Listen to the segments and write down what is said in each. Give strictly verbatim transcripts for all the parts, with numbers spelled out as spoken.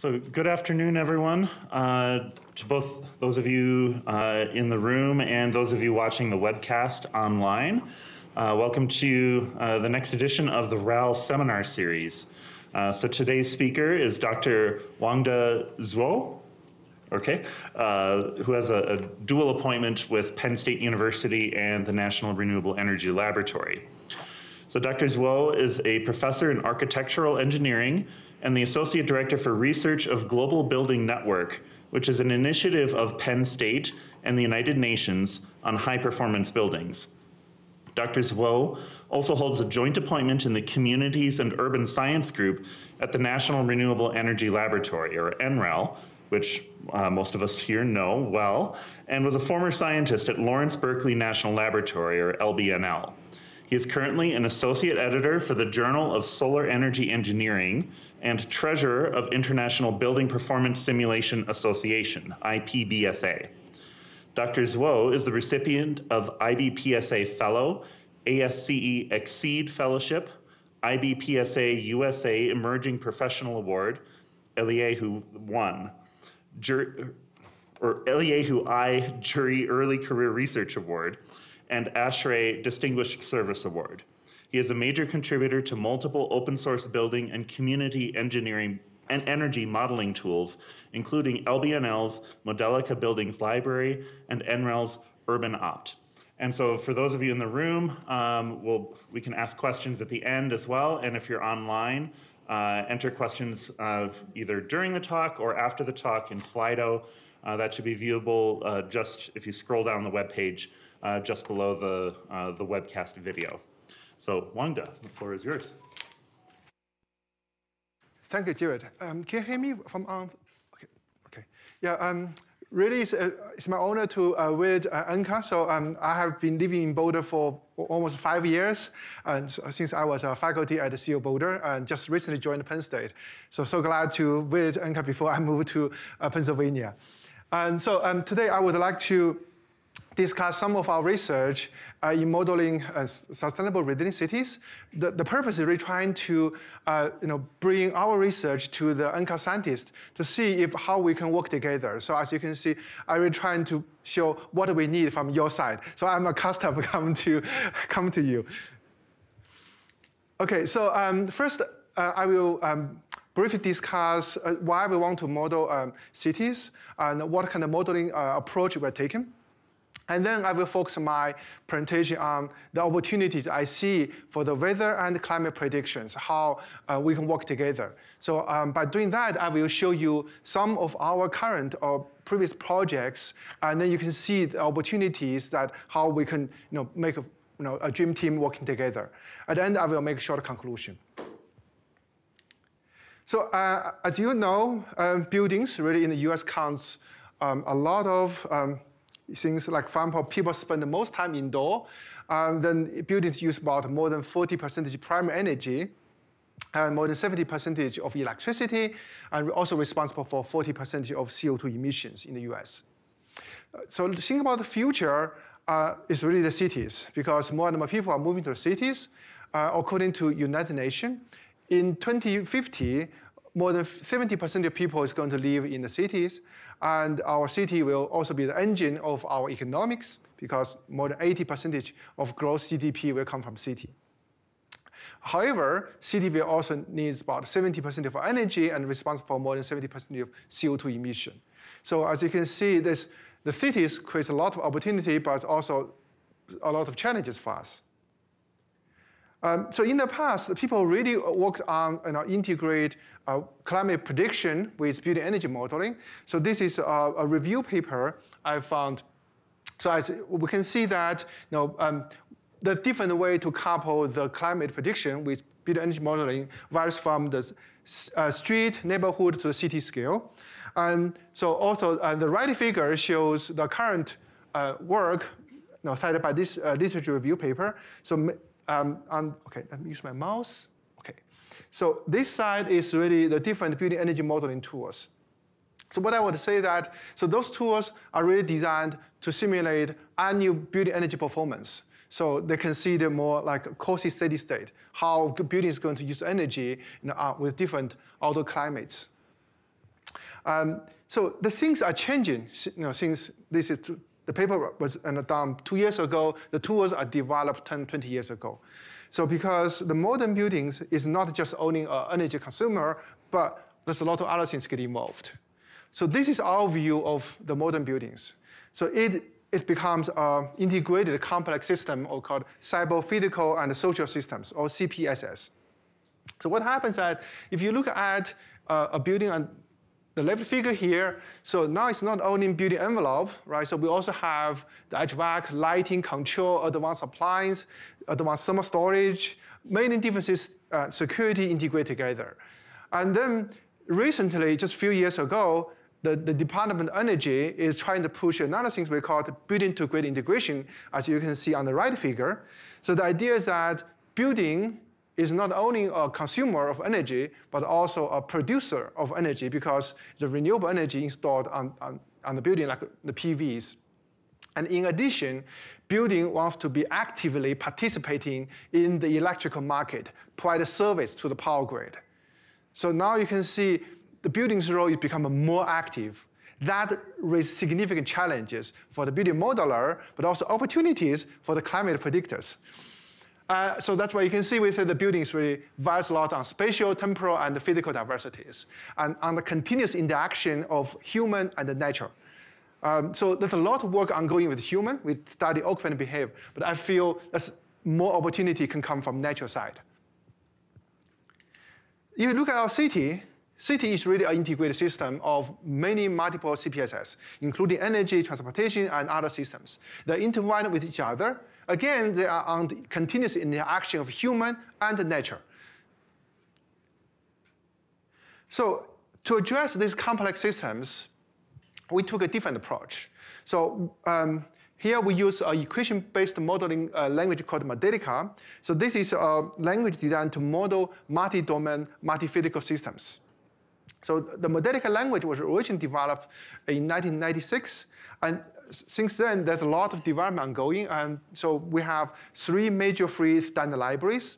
So good afternoon, everyone. Uh, to both those of you uh, in the room and those of you watching the webcast online, uh, welcome to uh, the next edition of the R A L Seminar Series. Uh, so today's speaker is Doctor Wangda Zuo, okay, uh, who has a, a dual appointment with Penn State University and the National Renewable Energy Laboratory. So Doctor Zuo is a professor in architectural engineering and the associate director for research of Global Building Network, which is an initiative of Penn State and the United Nations on high-performance buildings. Doctor Zuo also holds a joint appointment in the Communities and Urban Science Group at the National Renewable Energy Laboratory, or N R E L, which uh, most of us here know well, and was a former scientist at Lawrence Berkeley National Laboratory, or L B N L. He is currently an associate editor for the Journal of Solar Energy Engineering and treasurer of International Building Performance Simulation Association, I P B S A. Doctor Zuo is the recipient of I B P S A Fellow, ASCE ExCEED Fellowship, I B P S A U S A Emerging Professional Award, Eliahu I. Jury, or Eliahu I. Jury Early Career Research Award, and ASHRAE Distinguished Service Award. He is a major contributor to multiple open source building and community engineering and energy modeling tools, including L B N L's Modelica Buildings Library and N R E L's Urban Opt. And so for those of you in the room, um, we'll, we can ask questions at the end as well. And if you're online, uh, enter questions uh, either during the talk or after the talk in Slido. Uh, that should be viewable uh, just if you scroll down the webpage uh, just below the, uh, the webcast video. So Wangda, the floor is yours. Thank you, Jared. Um, can you hear me from on? Okay, okay. Yeah, um, really it's, uh, it's my honor to uh, with uh, N C A R. So um, I have been living in Boulder for almost five years uh, since I was a faculty at the C U Boulder and just recently joined Penn State. So, so glad to with N C A R before I moved to uh, Pennsylvania. And so um, today I would like to discuss some of our research uh, in modeling uh, sustainable resilient cities. The, the purpose is really trying to uh, you know, bring our research to the N C A R scientists to see if how we can work together. So as you can see, I'm really trying to show what we need from your side. So I'm accustomed come to come to you. OK, so um, first uh, I will um, briefly discuss uh, why we want to model um, cities and what kind of modeling uh, approach we're taking. And then I will focus my presentation on the opportunities I see for the weather and climate predictions, how uh, we can work together. So um, by doing that, I will show you some of our current or previous projects, and then you can see the opportunities that how we can you know, make a, you know, a dream team working together. At the end, I will make a short conclusion. So uh, as you know, um, buildings really in the U S counts um, a lot of um, things like, for example, people spend the most time indoor. Um, then buildings use about more than forty percent of primary energy, and more than seventy percent of electricity, and we're also responsible for forty percent of C O two emissions in the U S. So think about the future uh, is really the cities, because more and more people are moving to the cities. Uh, according to United Nations, in twenty fifty, more than seventy percent of people is going to live in the cities. And our city will also be the engine of our economics, because more than eighty percent of gross G D P will come from city. However, city will also needs about seventy percent of our energy and responsible for more than seventy percent of C O two emission. So as you can see, this, the cities create a lot of opportunity, but also a lot of challenges for us. Um, so in the past, the people really worked on you know, integrate uh, climate prediction with building energy modeling. So this is a, a review paper I found. So as we can see that you know, um, the different way to couple the climate prediction with building energy modeling varies from the uh, street, neighborhood to the city scale. And so also uh, the right figure shows the current uh, work you know, cited by this uh, literature review paper. So Um, and, okay, let me use my mouse. Okay, so this side is really the different building energy modeling tools. So what I would say that, so those tools are really designed to simulate annual building energy performance. So they consider more like quasi steady state, how building is going to use energy you know, uh, with different outdoor climates. Um, so the things are changing, you know, since this is too, the paper was done two years ago. The tools are developed ten, twenty years ago. So because the modern buildings is not just owning an energy consumer, but there's a lot of other things get involved. So this is our view of the modern buildings. So it, it becomes an integrated complex system, or called cyber-physical and social systems, or C P S S. So what happens is that if you look at uh, a building and the left figure here, so now it's not only building envelope, right? So we also have the H V A C, lighting, control, advanced appliance, advanced thermal storage, many different uh, security integrated together. And then recently, just a few years ago, the, the Department of Energy is trying to push another thing we call building-to-grid integration, as you can see on the right figure. So the idea is that building is not only a consumer of energy, but also a producer of energy, because the renewable energy installed on, on, on the building, like the P Vs. And in addition, building wants to be actively participating in the electrical market, provide a service to the power grid. So now you can see the building's role is becoming more active. That raises significant challenges for the building modeler, but also opportunities for the climate predictors. Uh, so that's why you can see within the buildings really varies a lot on spatial, temporal, and physical diversities, and on the continuous interaction of human and nature. Um, so there's a lot of work ongoing with human. We study occupant behavior, but I feel that's more opportunity can come from nature side. If you look at our city, city is really an integrated system of many multiple C P S S, including energy, transportation, and other systems. They're intertwined with each other. Again, they are on the continuous interaction of human and nature. So to address these complex systems, we took a different approach. So um, here we use an equation-based modeling uh, language called Modelica. So this is a language designed to model multi-domain, multi-physical systems. So the Modelica language was originally developed in nineteen ninety-six. And since then, there's a lot of development ongoing. And so we have three major free standard libraries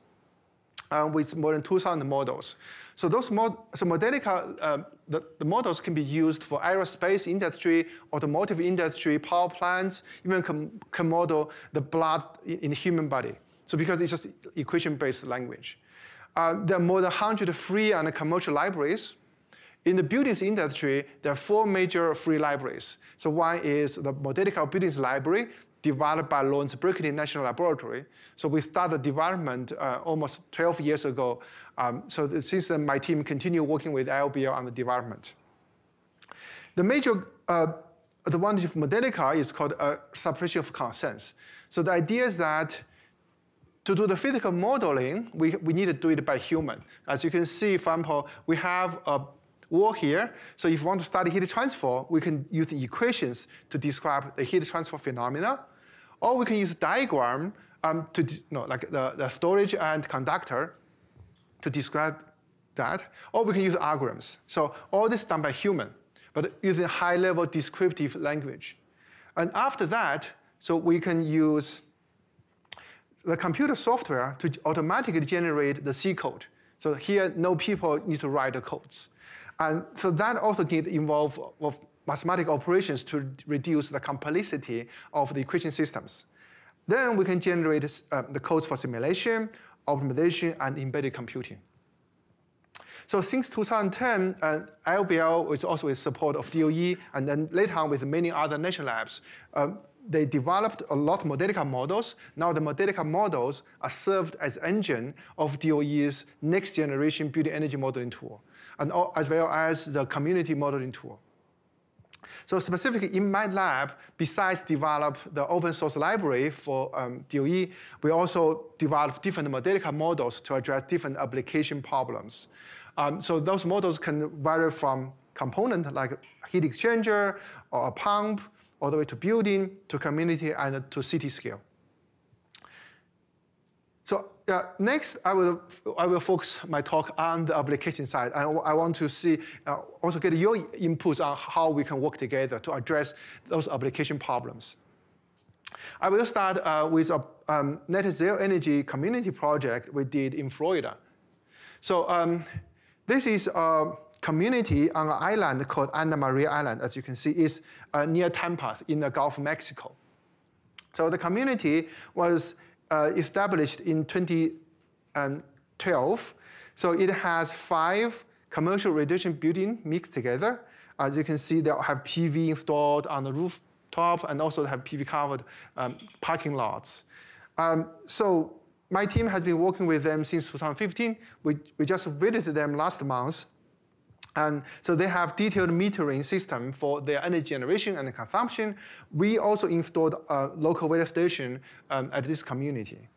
uh, with more than two thousand models. So those mod so Modelica, uh, the, the models can be used for aerospace industry, automotive industry, power plants, even can, can model the blood in, in the human body. So because it's just equation-based language. Uh, there are more than one hundred free and commercial libraries. In the buildings industry, there are four major free libraries. So one is the Modelica Buildings Library, developed by Lawrence Berkeley National Laboratory. So we started development uh, almost twelve years ago. Um, so since then, my team continued working with I L B L on the development. The major uh, advantage of Modelica is called uh, suppression of consensus. So the idea is that to do the physical modeling, we, we need to do it by human. As you can see, for example, we have a wall here. So if you want to study heat transfer, we can use the equations to describe the heat transfer phenomena. Or we can use a diagram um, to, you know, like the, the storage and conductor to describe that. Or we can use algorithms. So all this done by human, but using high-level descriptive language. And after that, so we can use the computer software to automatically generate the C code. So here, no people need to write the codes. And so that also did involve of mathematical operations to reduce the complexity of the equation systems. Then we can generate uh, the codes for simulation, optimization, and embedded computing. So since two thousand ten, uh, I L B L is also with support of D O E, and then later on with many other national labs, um, they developed a lot of Modelica models. Now the Modelica models are served as engine of D O E's next generation building energy modeling tool, and as well as the community modeling tool. So specifically in my lab, besides develop the open source library for um, D O E, we also develop different Modelica models to address different application problems. Um, so those models can vary from component like heat exchanger or a pump, all the way to building, to community, and to city scale. So uh, next, I will, I will focus my talk on the application side. I, I want to see, uh, also get your inputs on how we can work together to address those application problems. I will start uh, with a um, net zero energy community project we did in Florida. So um, this is a community on an island called Anna Maria Island, as you can see, is uh, near Tampa in the Gulf of Mexico. So the community was uh, established in twenty twelve. So it has five commercial residential buildings mixed together. As you can see, they have P V installed on the rooftop and also have P V-covered um, parking lots. Um, so my team has been working with them since two thousand fifteen. We, we just visited them last month. And so they have detailed metering system for their energy generation and consumption. We also installed a local weather station um, at this community.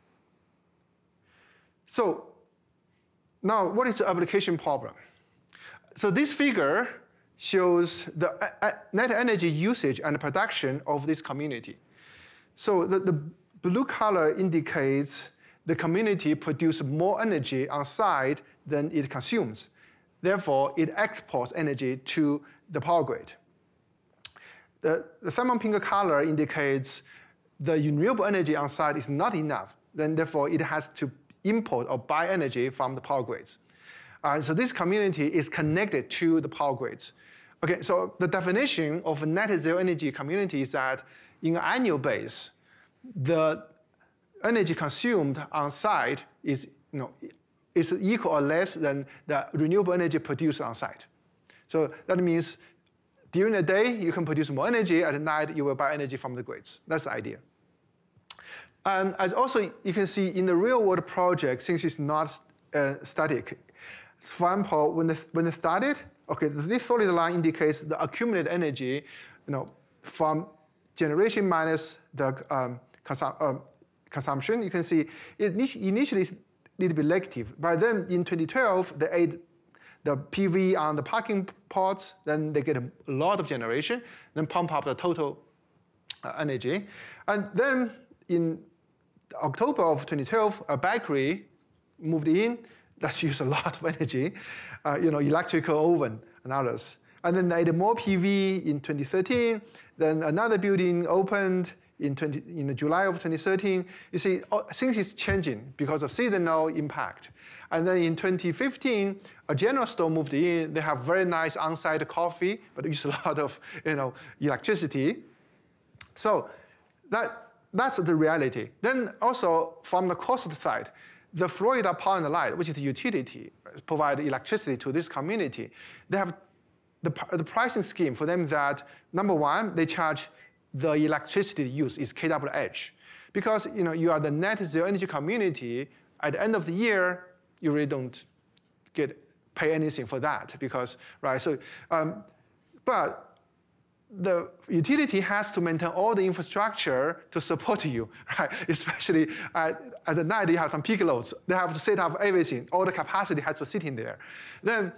So now, what is the application problem? So this figure shows the net energy usage and production of this community. So the, the blue color indicates the community produces more energy on site than it consumes. Therefore, it exports energy to the power grid. The, the salmon pink color indicates the renewable energy on site is not enough. Then, therefore, it has to import or buy energy from the power grids. Uh, so this community is connected to the power grids. Okay, so the definition of a net zero energy community is that in an annual base, the energy consumed on site is, you know, is equal or less than the renewable energy produced on site. So that means during the day, you can produce more energy. At night, you will buy energy from the grids. That's the idea. And as also you can see in the real world project, since it's not uh, static, for example, when they, when they started, okay, this solid line indicates the accumulated energy, you know, from generation minus the um, consum um, consumption. You can see it initially is a little bit negative. By then, in twenty twelve, they add the P V on the parking pots. Then they get a lot of generation, then pump up the total uh, energy, and then in October of twenty twelve, a bakery moved in. That's used a lot of energy, uh, you know, electrical oven and others. And then they added more P V in twenty thirteen. Then another building opened in July of twenty thirteen. You see, things is changing because of seasonal impact. And then in twenty fifteen, a general store moved in. They have very nice on-site coffee, but use a lot of, you know, electricity. So that. That's the reality. Then also, from the cost side, the Florida Power and Light, which is a utility, provide electricity to this community. They have the, the pricing scheme for them that, number one, they charge the electricity use is K W H. Because you know, you are the net zero energy community, at the end of the year, you really don't get pay anything for that. Because, right, so, um, but, the utility has to maintain all the infrastructure to support you, right? Especially at, at the night, you have some peak loads. They have to set up everything. All the capacity has to sit in there. Then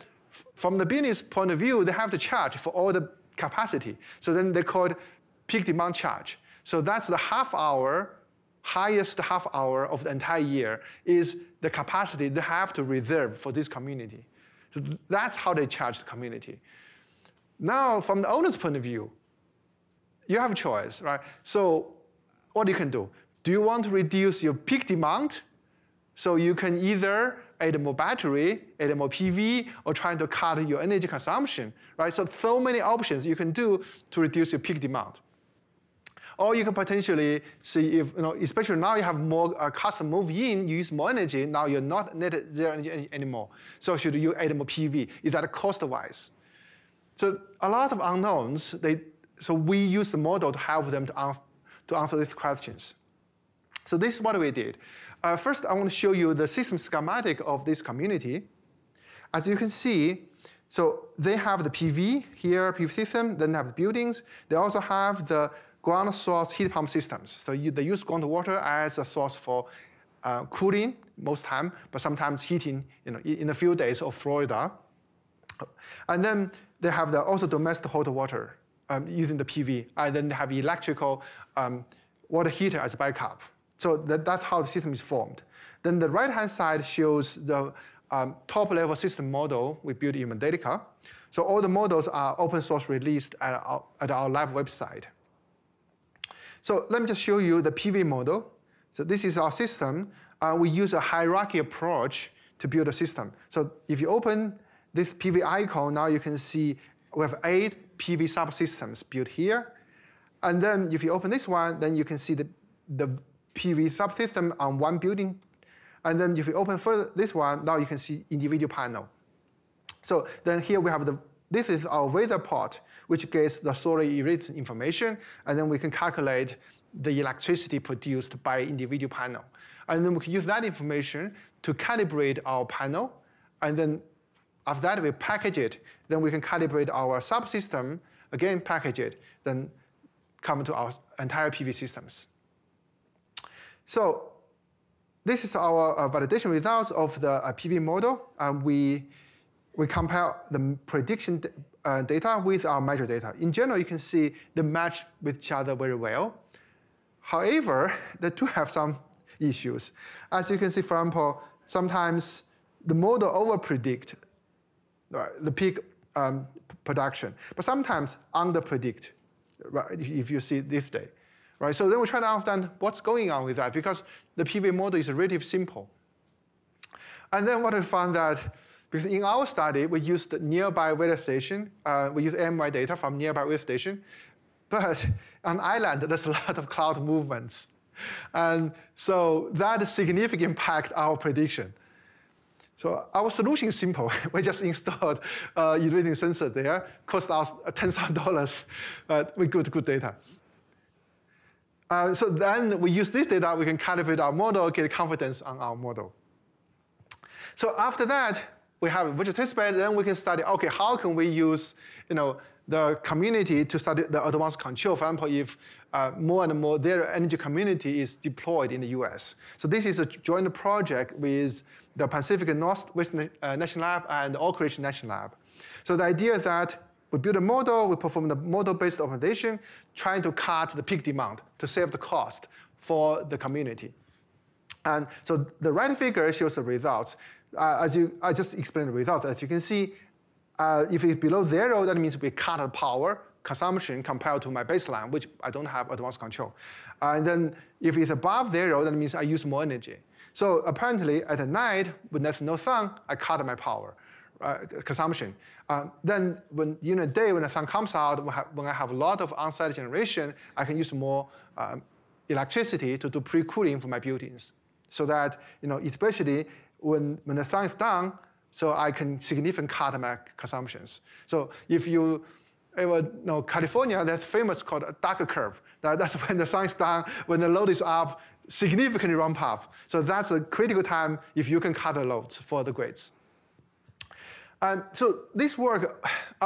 from the business point of view, they have to charge for all the capacity. So then they call it peak demand charge. So that's the half hour, highest half hour of the entire year is the capacity they have to reserve for this community. So that's how they charge the community. Now, from the owner's point of view, you have a choice, right? So what you can do, do you want to reduce your peak demand? So you can either add more battery, add more P V, or try to cut your energy consumption, right? So, so many options you can do to reduce your peak demand. Or you can potentially see if, you know, especially now you have more uh, customers move in, you use more energy, now you're not net zero energy anymore. So should you add more P V? Is that cost-wise? So a lot of unknowns, they, so we use the model to help them to, ans to answer these questions. So this is what we did. Uh, first, I want to show you the system schematic of this community. As you can see, so they have the P V here, P V system, then they have the buildings. They also have the ground source heat pump systems. So you, they use groundwater as a source for uh, cooling most time, but sometimes heating, you know, in a few days of Florida. And then they have the also domestic hot water um, using the P V, and then they have electrical um, water heater as a backup. So that, that's how the system is formed. Then the right-hand side shows the um, top-level system model we built in Modelica. So all the models are open source released at our, at our lab website. So let me just show you the P V model. So this is our system. Uh, we use a hierarchy approach to build a system. So if you open this P V icon, now you can see we have eight P V subsystems built here. And then if you open this one, then you can see the, the P V subsystem on one building. And then if you open further this one, now you can see individual panel. So then here we have the, this is our weather plot, which gives the solar irradiance information, and then we can calculate the electricity produced by individual panel. And then we can use that information to calibrate our panel, and then after that we package it, then we can calibrate our subsystem, again package it, then come to our entire P V systems. So this is our uh, validation results of the uh, P V model. Um, we, we compare the prediction uh, data with our measure data. In general, you can see they match with each other very well. However, they do have some issues. As you can see, for example, sometimes the model over-predict the peak um, production, but sometimes under-predict, right, if you see this day. Right? So then we try to understand what's going on with that, because the P V model is relatively simple. And then what we found that, because in our study, we used the nearby weather station, uh, we used A M Y data from nearby weather station, but on island, there's a lot of cloud movements. And so that significantly impacts our prediction. So our solution is simple. We just installed uh, irradiance sensor there, cost us tens of dollars, but we got good data. Uh, so then we use this data, we can calibrate our model, get confidence on our model. So after that, we have a virtual test bed, then we can study, okay, how can we use, you know, the community to study the advanced control, for example, if uh, more and more their energy community is deployed in the U S. So this is a joint project with the Pacific Northwest National Lab and Oak Ridge National Lab. So the idea is that we build a model, we perform the model-based optimization, trying to cut the peak demand to save the cost for the community. And so the right figure shows the results. Uh, as you, I just explained the results, as you can see, Uh, if it's below zero, that means we cut the power consumption compared to my baseline, which I don't have advanced control. Uh, and then if it's above zero, that means I use more energy. So apparently at night, when there's no sun, I cut my power uh, consumption. Uh, then when, in the day when the sun comes out, when I have a lot of on-site generation, I can use more um, electricity to do pre-cooling for my buildings. So that, you know, especially when, when the sun is down, so I can significantly cut my consumptions. So if you ever know California, that's famous called a Douglas curve. That, that's when the sun is down, when the load is up, significantly ramp up. So that's a critical time if you can cut the loads for the grids. And so this work,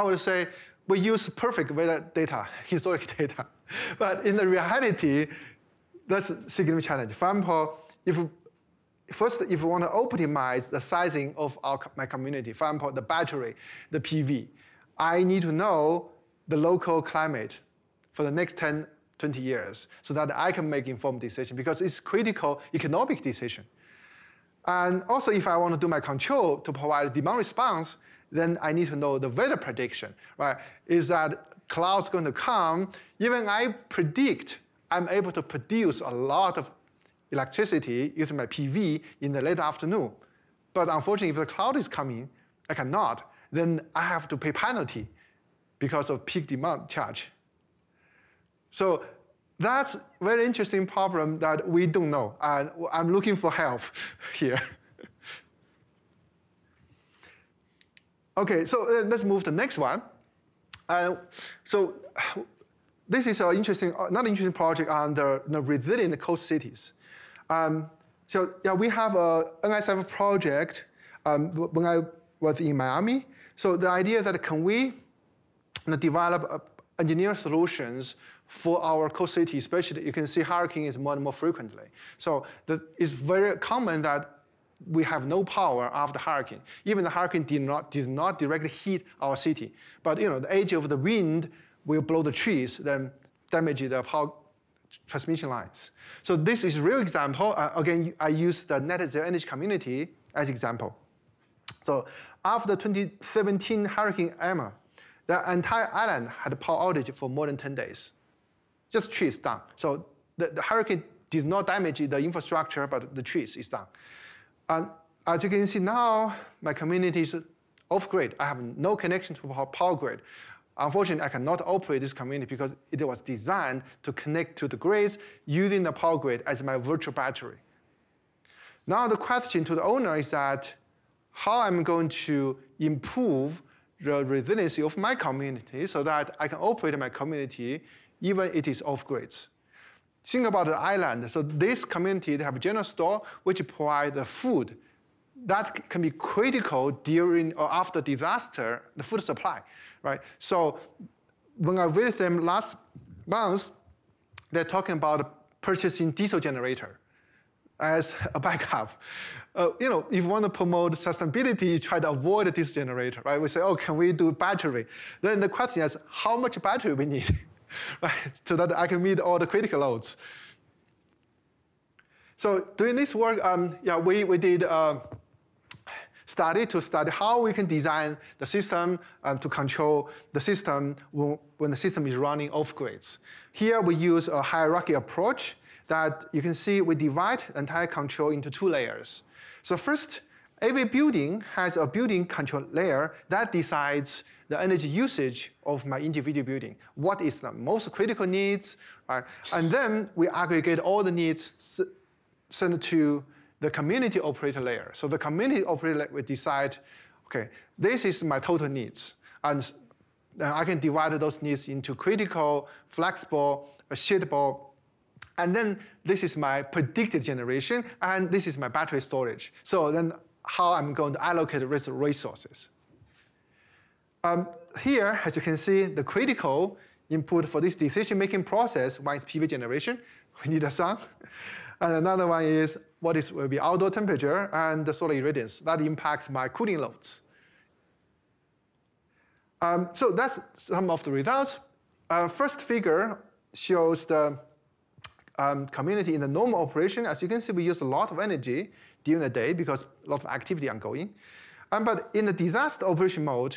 I would say, we use perfect weather data, historic data. But in the reality, that's a significant challenge. For example, if First, if we want to optimize the sizing of our, my community, for example, the battery, the P V, I need to know the local climate for the next ten, twenty years so that I can make informed decision, because it's critical economic decision. And also, if I want to do my control to provide demand response, then I need to know the weather prediction, right? Is that clouds going to come? Even I predict, I'm able to produce a lot of electricity using my P V in the late afternoon. But unfortunately, if the cloud is coming, I cannot. Then I have to pay penalty because of peak demand charge. So that's a very interesting problem that we don't know. And I'm looking for help here. OK, so uh, let's move to the next one. Uh, so this is an interesting, not interesting project on the, the resilient coast cities. Um, so yeah, we have a N S F project um, when I was in Miami. So the idea is that can we develop uh, engineering solutions for our coast city, especially you can see hurricane is more and more frequently. So the, it's very common that we have no power after hurricane. Even the hurricane did not, did not directly hit our city. But you know, the edge of the wind will blow the trees, then damage the power transmission lines. So this is a real example. Uh, again, I use the net zero energy community as example. So after twenty seventeen Hurricane Irma, the entire island had a power outage for more than ten days. Just trees down. So the, the hurricane did not damage the infrastructure, but the trees is down. And as you can see now, my community is off grid. I have no connection to the power grid. Unfortunately, I cannot operate this community because it was designed to connect to the grids using the power grid as my virtual battery. Now the question to the owner is that how I'm going to improve the resiliency of my community so that I can operate my community even if it is off grids. Think about the island. So this community, they have a general store which provides the food. That can be critical during or after disaster, the food supply, right? So when I visited them last month, they're talking about purchasing diesel generator as a backup. Uh, you know, if you want to promote sustainability, you try to avoid this generator, right? We say, oh, can we do battery? Then the question is, how much battery we need, right? So that I can meet all the critical loads. So doing this work, um, yeah, we, we did a study to study how we can design the system um, to control the system when, when the system is running off grids. Here we use a hierarchy approach that you can see we divide entire control into two layers. So first, every building has a building control layer that decides the energy usage of my individual building. What is the most critical needs? Right? And then we aggregate all the needs sent to the community operator layer. So the community operator layer will decide, okay, this is my total needs. And I can divide those needs into critical, flexible, shiftable. And then this is my predicted generation, and this is my battery storage. So then how I'm going to allocate the rest of resources. Um, here, as you can see, the critical input for this decision-making process, one is P V generation, we need a sun. And another one is what is, will be outdoor temperature and the solar irradiance. That impacts my cooling loads. Um, so that's some of the results. Uh, first figure shows the Um, community in the normal operation. As you can see, we use a lot of energy during the day because a lot of activity ongoing. Um, but in the disaster operation mode,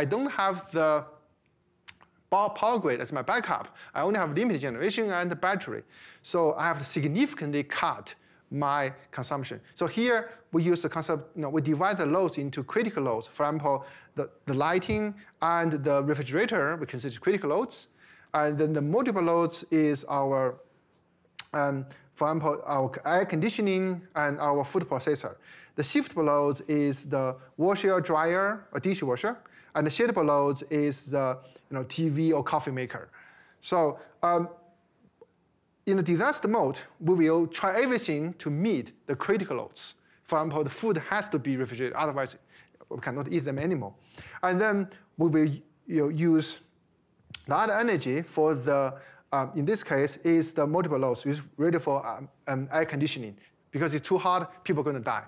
I don't have the power grid as my backup. I only have limited generation and the battery. So I have to significantly cut my consumption. So here we use the concept, you know, we divide the loads into critical loads. For example, the, the lighting and the refrigerator, we consider critical loads. And then the multiple loads is our Um, for example, our air conditioning and our food processor. The shiftable loads is the washer, dryer, or dishwasher, and the shiftable loads is the you know, T V or coffee maker. So um, in the disaster mode, we will try everything to meet the critical loads. For example, the food has to be refrigerated, otherwise we cannot eat them anymore. And then we will you know, use the other energy for the Um, in this case, is the multiple loads, which is ready for um, um, air conditioning. Because it's too hot, people are going to die.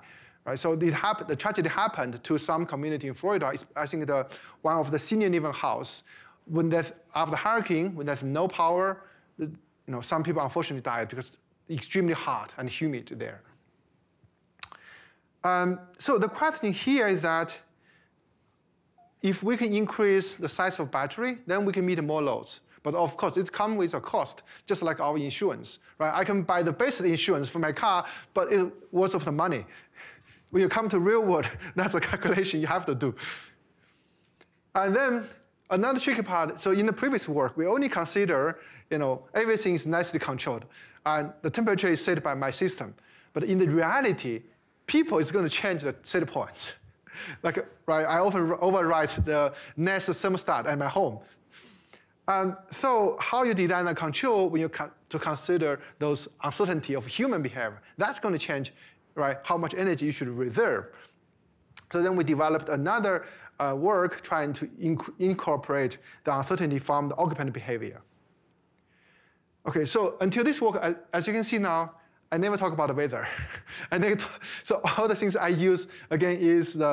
Right? So it happened, the tragedy happened to some community in Florida. It's, I think the, one of the senior living house, when there's, after hurricane, when there's no power, you know, some people unfortunately died because it's extremely hot and humid there. Um, so the question here is that if we can increase the size of battery, then we can meet more loads. But of course, it comes with a cost, just like our insurance, right? I can buy the basic insurance for my car, but it's worth of the money. When you come to real world, that's a calculation you have to do. And then another tricky part, so in the previous work, we only consider, you know, everything is nicely controlled, and the temperature is set by my system. But in the reality, people is going to change the set points. Like, right, I often overwrite the Nest thermostat at my home. Um, so how you design a control when you con to consider those uncertainty of human behavior, that's going to change, right? How much energy you should reserve. So then we developed another uh, work trying to inc incorporate the uncertainty from the occupant behavior. Okay, so until this work, I, as you can see now, I never talk about the weather. I never so all the things I use again is the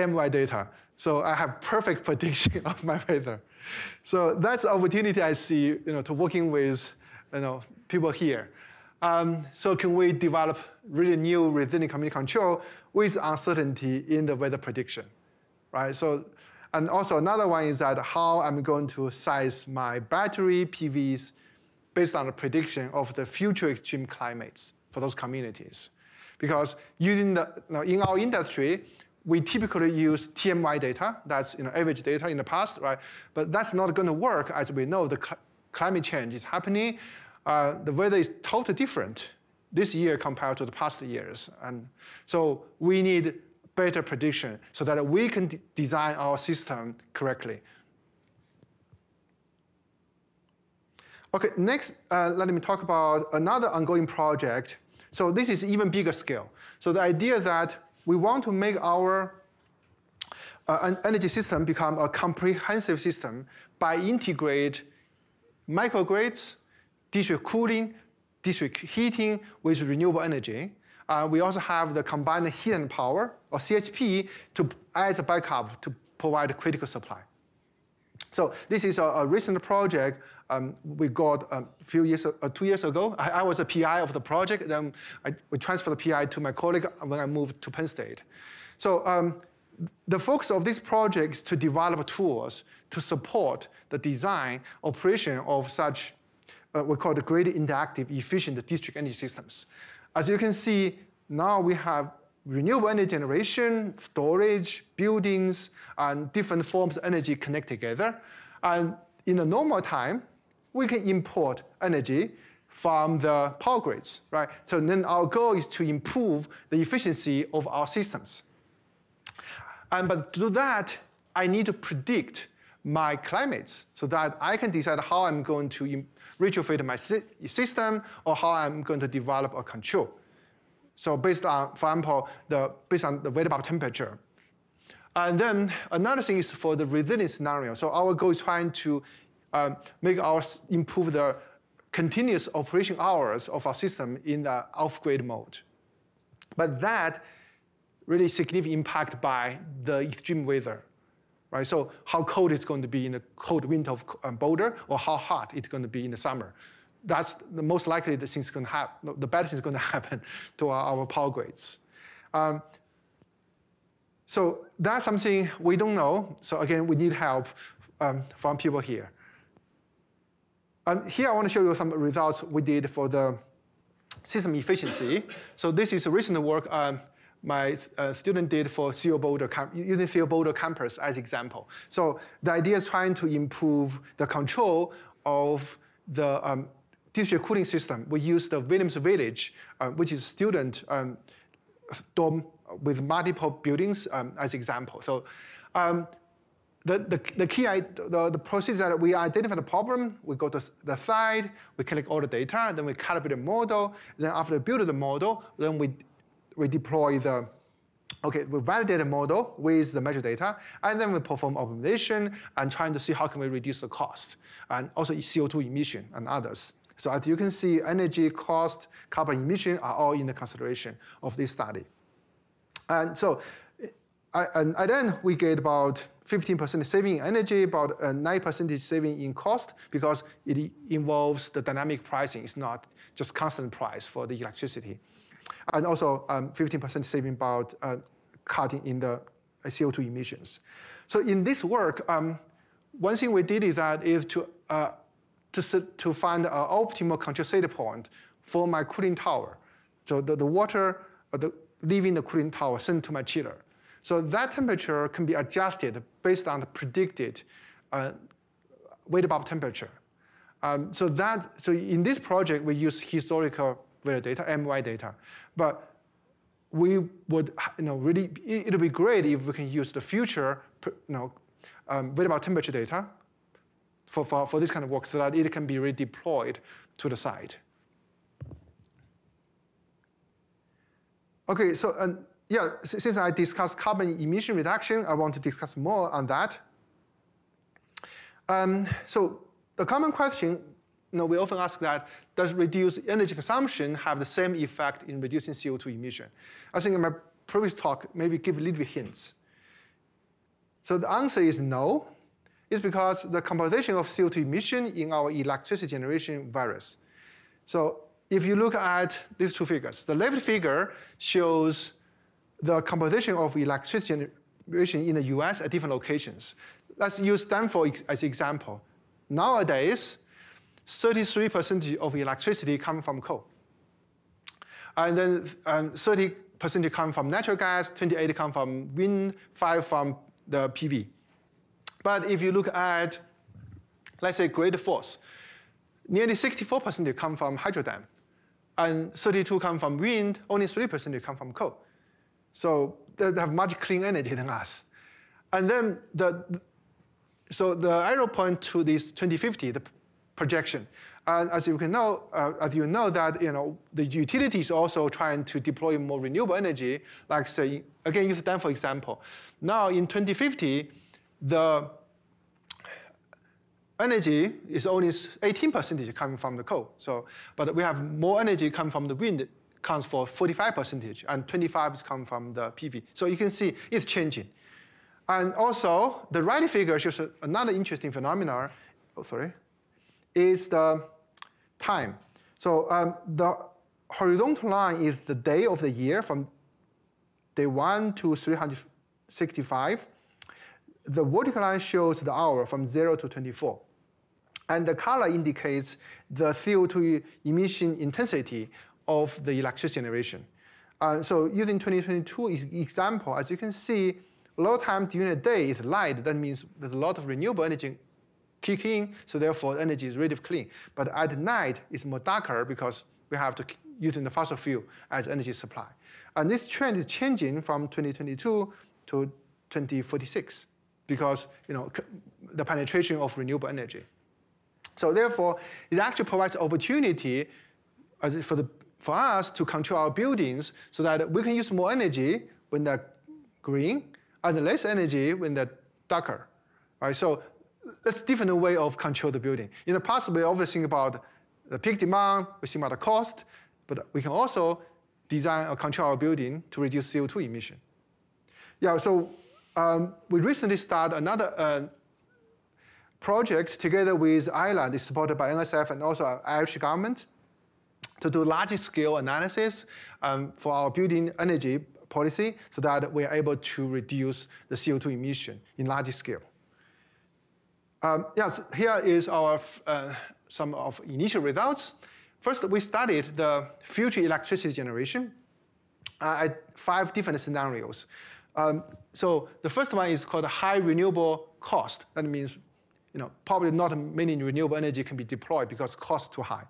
A M Y data. So I have perfect prediction of my weather. So that's the opportunity I see, you know, to working with, you know, people here. Um, so can we develop really new resilient community control with uncertainty in the weather prediction, right? So, and also another one is that how I'm going to size my battery P Vs based on the prediction of the future extreme climates for those communities, because using the you know, in our industry, we typically use T M I data, that's you know, average data in the past, right? But that's not going to work. As we know, the cl climate change is happening. Uh, the weather is totally different this year compared to the past years. And so we need better prediction so that we can d design our system correctly. OK, next, uh, let me talk about another ongoing project. So this is even bigger scale. So the idea that we want to make our uh, energy system become a comprehensive system by integrate microgrids, district cooling, district heating with renewable energy. Uh, we also have the combined heat and power, or C H P, to, as a backup to provide critical supply. So this is a, a recent project um, we got a few years, uh, two years ago. I, I was a P I of the project. Then I we transferred the P I to my colleague when I moved to Penn State. So um, the focus of this project is to develop tools to support the design, operation of such uh, we call the grid interactive efficient district energy systems. As you can see, now we have renewable energy generation, storage, buildings, and different forms of energy connect together. And in a normal time, we can import energy from the power grids, right? So then our goal is to improve the efficiency of our systems. And but to do that, I need to predict my climates so that I can decide how I'm going to retrofit my system or how I'm going to develop a control. So based on, for example, the, based on the weather bulb temperature. And then another thing is for the resilience scenario. So our goal is trying to um, make our, improve the continuous operation hours of our system in the off-grid mode. But that really significant impact by the extreme weather, right? So how cold it's going to be in the cold winter of um, Boulder, or how hot it's going to be in the summer. That's the most likely the thing's going to happen. The bad thing's going to happen to our, our power grids. Um, so that's something we don't know. So again, we need help um, from people here. And here I want to show you some results we did for the system efficiency. So this is a recent work um, my uh, student did for C U Boulder, using C U Boulder campus as example. So the idea is trying to improve the control of the um, district cooling system. We use the Williams Village, uh, which is student um, dorm with multiple buildings um, as example. So um, the, the, the key, the, the process that we identify the problem, we go to the site, we collect all the data, then we calibrate the model, then after we build the model, then we, we deploy the, okay, we validate the model with the measure data, and then we perform optimization and trying to see how can we reduce the cost, and also C O two emission and others. So as you can see, energy, cost, carbon emission are all in the consideration of this study. And so and then we get about fifteen percent saving in energy, about nine percent saving in cost, because it involves the dynamic pricing. It's not just constant price for the electricity. And also fifteen percent um, saving about uh, cutting in the C O two emissions. So in this work, um, one thing we did is that is to, uh, to, to find an optimal control set point for my cooling tower. So the, the water the, leaving the cooling tower sent to my chiller. So that temperature can be adjusted based on the predicted uh, weighted bulb temperature. Um, so, that, so in this project, we use historical weather data, M Y data, but we would, you know, really, it would be great if we can use the future, you know, um, weather bulb temperature data for, for, for this kind of work so that it can be redeployed to the site. Okay, so um, yeah, since I discussed carbon emission reduction, I want to discuss more on that. Um, so the common question, you know, we often ask that, does reduced energy consumption have the same effect in reducing C O two emission? I think in my previous talk, maybe give a little bit hints. So the answer is no. It's because the composition of C O two emission in our electricity generation varies. So if you look at these two figures, the left figure shows the composition of electricity generation in the U S at different locations. Let's use Stanford as an example. Nowadays, thirty-three percent of electricity comes from coal. And then um, 30 percentage come from natural gas, twenty-eight come from wind, five from the P V. But if you look at, let's say, Great Falls, nearly sixty-four percent come from hydro dam, and thirty-two come from wind, only three percent come from coal. So they have much clean energy than us. And then the, so the arrow point to this twenty fifty, the projection. And as you can know, uh, as you know that you know the utilities also trying to deploy more renewable energy. Like say again, use them for example. Now in twenty fifty, the energy is only eighteen percent coming from the coal. So, but we have more energy coming from the wind, counts for forty-five percent, and twenty-five percent come from the P V. So you can see it's changing. And also the right figure shows another interesting phenomenon. Oh, sorry, is the time. So um, the horizontal line is the day of the year from day one to three hundred sixty-five. The vertical line shows the hour from zero to twenty-four. And the color indicates the C O two emission intensity of the electricity generation. Uh, so using twenty twenty-two as example, as you can see, low time during the day is light. That means there's a lot of renewable energy kick in, so therefore energy is relatively clean. But at night, it's more darker because we have to using the fossil fuel as energy supply. And this trend is changing from twenty twenty-two to twenty forty-six because you know the penetration of renewable energy. So therefore, it actually provides opportunity as for, the, for us to control our buildings so that we can use more energy when they're green and less energy when they're darker. Right? So that's a different way of control the building. In the past, we always think about the peak demand, we think about the cost, but we can also design or control our building to reduce C O two emission. Yeah, so um, we recently started another uh, project together with Ireland. It's supported by N S F and also our Irish government to do large-scale analysis um, for our building energy policy so that we are able to reduce the C O two emission in large scale. Um, yes, here is our uh, some of initial results. First, we studied the future electricity generation uh, at five different scenarios. Um, so the first one is called high renewable cost. That means, you know, probably not many renewable energy can be deployed because cost is too high.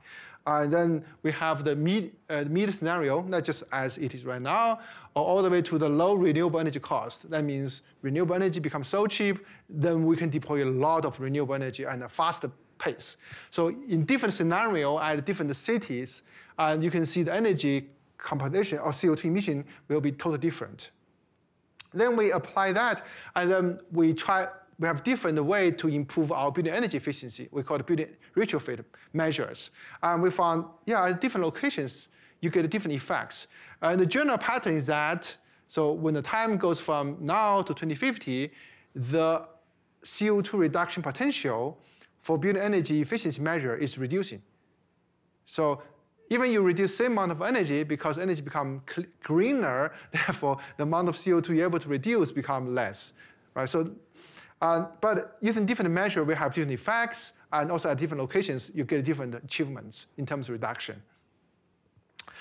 Uh, and then we have the mid, uh, mid scenario, not just as it is right now, or all the way to the low renewable energy cost. That means renewable energy becomes so cheap, then we can deploy a lot of renewable energy at a faster pace. So in different scenarios at different cities, uh, you can see the energy compensation or C O two emission will be totally different. Then we apply that, and then we try. We have different ways to improve our building energy efficiency. We call it building retrofit measures. And we found, yeah, at different locations, you get different effects. And the general pattern is that, so when the time goes from now to twenty fifty, the C O two reduction potential for building energy efficiency measure is reducing. So even you reduce the same amount of energy, because energy becomes greener, therefore the amount of C O two you're able to reduce becomes less, right? So, Uh, but using different measures, we have different effects, and also at different locations, you get different achievements in terms of reduction.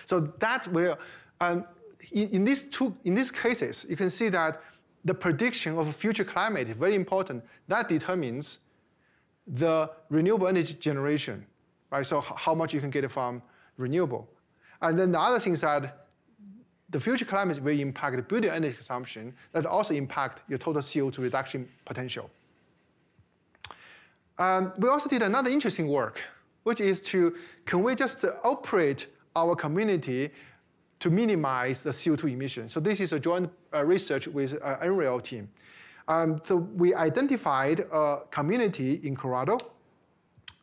So that will, um, in, in these two, in these cases, you can see that the prediction of future climate is very important. That determines the renewable energy generation, right? So how much you can get from renewable, and then the other thing is that the future climate will impact the building energy consumption, that also impact your total C O two reduction potential. Um, we also did another interesting work, which is to, can we just operate our community to minimize the C O two emission? So this is a joint uh, research with uh, R A L team. Um, so we identified a community in Colorado.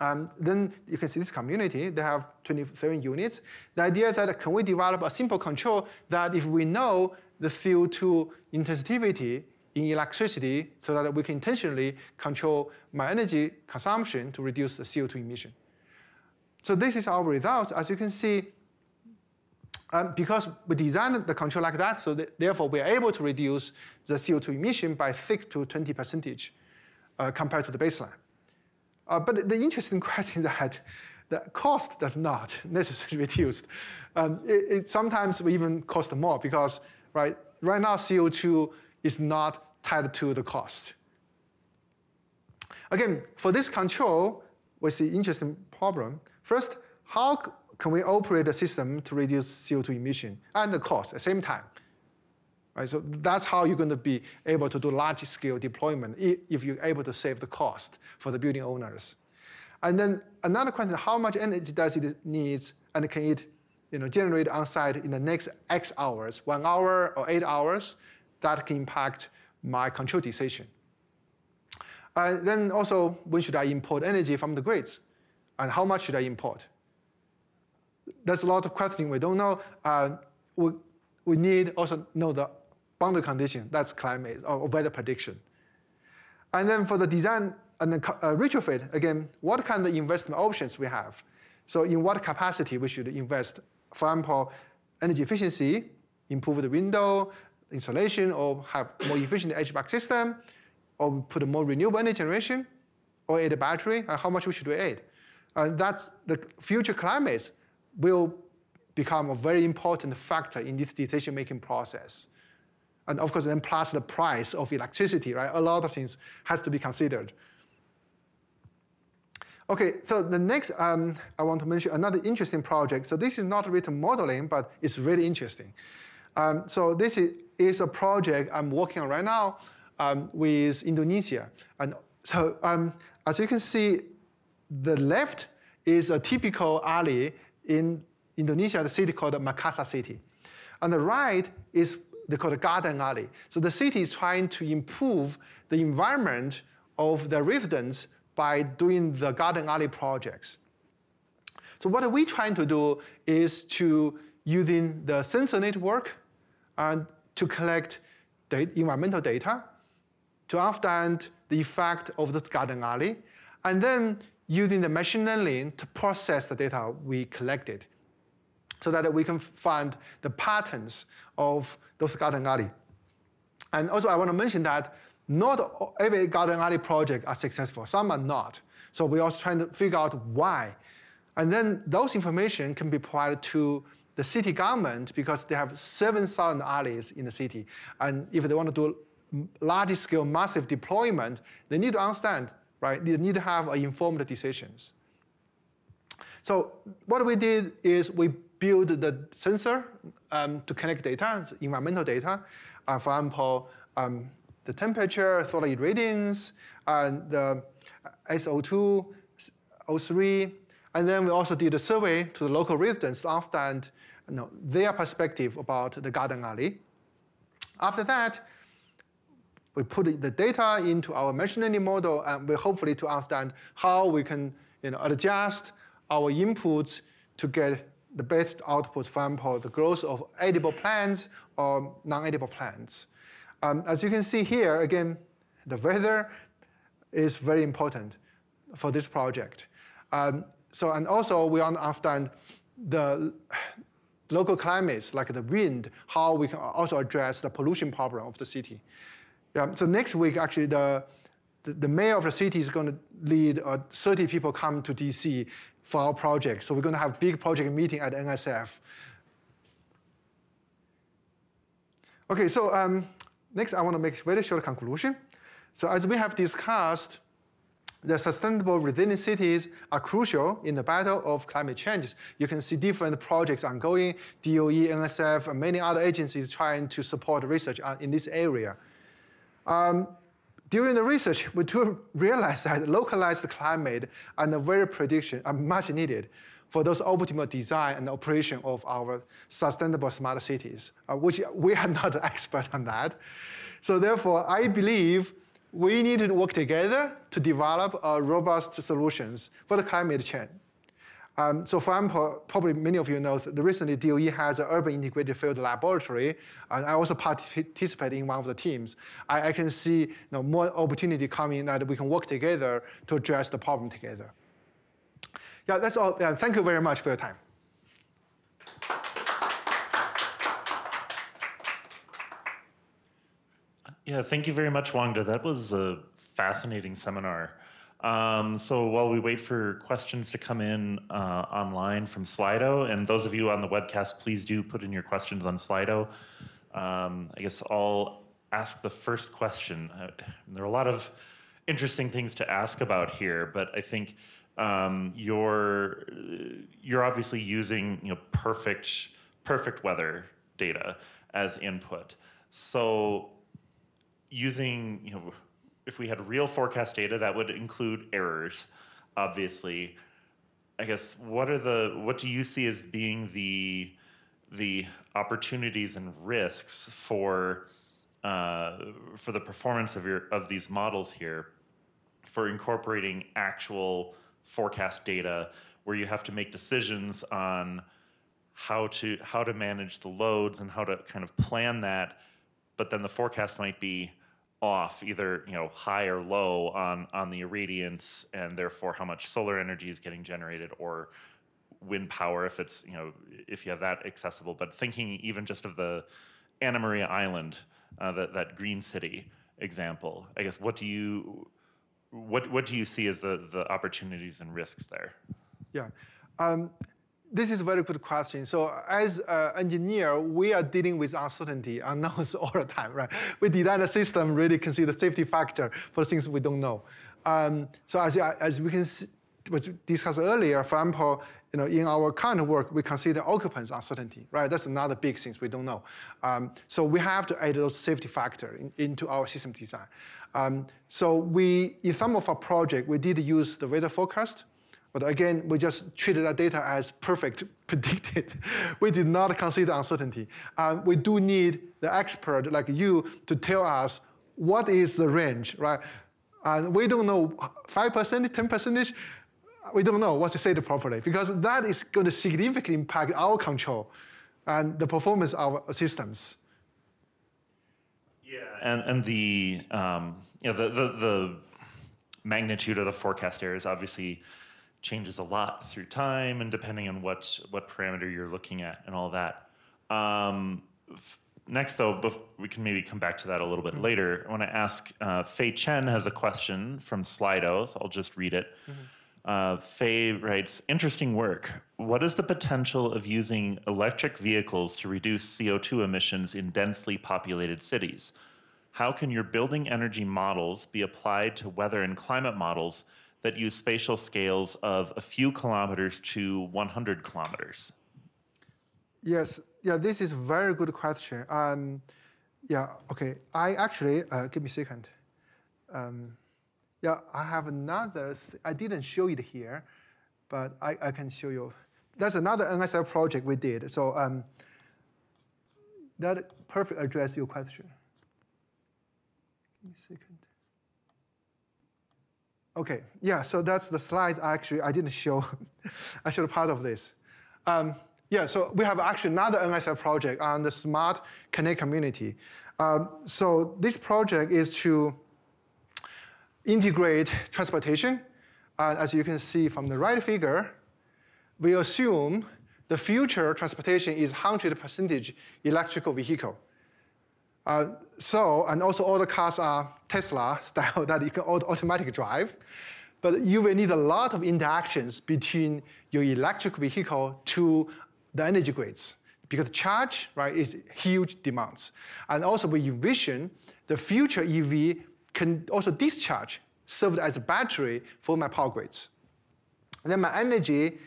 Um, then you can see this community, they have twenty-seven units. The idea is that can we develop a simple control that if we know the C O two intensity in electricity so that we can intentionally control my energy consumption to reduce the C O two emission. So this is our results. As you can see, um, because we designed the control like that, so that therefore we are able to reduce the C O two emission by six to twenty percent uh, compared to the baseline. Uh, but the interesting question is that the cost does not necessarily reduced. Um, it, it sometimes we even cost more because right right now C O two is not tied to the cost. Again, for this control, we see interesting problem. First, how can we operate a system to reduce C O two emission and the cost at the same time? Right, so that's how you're going to be able to do large-scale deployment if you're able to save the cost for the building owners. And then another question, how much energy does it need and can it you know, generate on-site in the next X hours, one hour or eight hours? That can impact my control decision. And uh, then also, when should I import energy from the grids? And how much should I import? There's a lot of questioning we don't know. Uh, we, we need also know the boundary condition, that's climate or weather prediction. And then for the design and the uh, retrofit, again, what kind of investment options we have? So in what capacity we should invest? For example, energy efficiency, improve the window insulation, or have more efficient H V A C system, or we put more renewable energy generation, or add a battery, and how much we should we add? And that's the future climates will become a very important factor in this decision-making process. And of course, then plus the price of electricity, right? A lot of things has to be considered. Okay, so the next, um, I want to mention another interesting project. So this is not written modeling, but it's really interesting. Um, so this is, is a project I'm working on right now um, with Indonesia. And so um, as you can see, the left is a typical alley in Indonesia, the city called Makassar City. On the right is they call the Garden Alley. So the city is trying to improve the environment of the residents by doing the Garden Alley projects. So what are we trying to do is to using the sensor network and to collect data, environmental data to understand the effect of the Garden Alley, and then using the machine learning to process the data we collected, so that we can find the patterns of those garden alley. And also I want to mention that not every garden alley project are successful, some are not. So we're also trying to figure out why. And then those information can be provided to the city government because they have seven thousand alleys in the city. And if they want to do large scale, massive deployment, they need to understand, right? They need to have informed decisions. So what we did is we build the sensor um, to connect data, environmental data, uh, for example, um, the temperature, solar irradiance, and the S O two, O three. And then we also did a survey to the local residents to understand you know, their perspective about the garden alley. After that, we put the data into our machine learning model, and we hopefully to understand how we can you know, adjust our inputs to get the best output from the growth of edible plants or non-edible plants. Um, as you can see here, again, the weather is very important for this project. Um, so, and also we want to understand the local climates, like the wind, how we can also address the pollution problem of the city. Yeah, so next week, actually, the, the, the mayor of the city is going to lead uh, thirty people come to D C for our project. So we're going to have a big project meeting at N S F. OK, so um, next I want to make a very short conclusion. So as we have discussed, the sustainable resilient cities are crucial in the battle of climate change. You can see different projects ongoing, D O E, N S F, and many other agencies trying to support research in this area. Um, During the research, we do realize that localized climate and the weather prediction are much needed for those optimal design and operation of our sustainable smart cities, uh, which we are not expert on that. So therefore, I believe we need to work together to develop uh, robust solutions for the climate change. Um, so for example, probably many of you know that recently D O E has an urban integrated field laboratory, and I also participate in one of the teams. I, I can see you know, more opportunity coming that we can work together to address the problem together. Yeah, that's all. Yeah, thank you very much for your time. Yeah, thank you very much, Wangda. That was a fascinating seminar. Um, so while we wait for questions to come in uh, online from Slido, and those of you on the webcast, please do put in your questions on Slido. Um, I guess I'll ask the first question. Uh, there are a lot of interesting things to ask about here, but I think um, you're you're obviously using you know perfect perfect weather data as input. So using you know if we had real forecast data, that would include errors, obviously. I guess what are the what do you see as being the the opportunities and risks for uh, for the performance of your of these models here, for incorporating actual forecast data, where you have to make decisions on how to how to manage the loads and how to kind of plan that, but then the forecast might be off, either you know high or low on on the irradiance, and therefore how much solar energy is getting generated or wind power if it's you know if you have that accessible. But thinking even just of the Anna Maria Island, uh, that that green city example, I guess what do you what what do you see as the the opportunities and risks there? Yeah. Um This is a very good question. So as an engineer, we are dealing with uncertainty, unknowns all the time, right? We design a system, really consider safety factor for things we don't know. Um, so as, as we can see, was discussed earlier, for example, you know, in our current work, we consider occupants uncertainty, right? That's another big thing we don't know. Um, so we have to add those safety factor in, into our system design. Um, so we, in some of our project, we did use the weather forecast. But again, we just treated that data as perfect predicted. We did not consider uncertainty. Um, we do need the expert like you to tell us what is the range, right? And we don't know five percent, ten percent, we don't know what to say properly, because that is going to significantly impact our control and the performance of our systems. Yeah, and, and the, um, you know, the, the, the magnitude of the forecast error is obviously changes a lot through time and depending on what, what parameter you're looking at and all that. Um, next though, we can maybe come back to that a little bit mm-hmm. later. I wanna ask, uh, Fei Chen has a question from Slido, so I'll just read it. Mm-hmm. uh, Fei writes, interesting work. What is the potential of using electric vehicles to reduce C O two emissions in densely populated cities? How can your building energy models be applied to weather and climate models that use spatial scales of a few kilometers to one hundred kilometers? Yes, yeah, this is a very good question. Um, yeah, okay, I actually, uh, give me a second. Um, yeah, I have another, I didn't show it here, but I, I can show you. That's another N S F project we did. So um, that perfect address your question. Give me a second. Okay, yeah, so that's the slides actually I didn't show. I showed part of this. Um, yeah, so we have actually another N S F project on the Smart Connect community. Um, so this project is to integrate transportation. Uh, as you can see from the right figure, we assume the future transportation is one hundred percent electrical vehicle. Uh, so, and also all the cars are Tesla style that you can automatic drive, but you will need a lot of interactions between your electric vehicle to the energy grids, because charge, right, is huge demands. And also we envision the future E V can also discharge, served as a battery for my power grids. And then my energy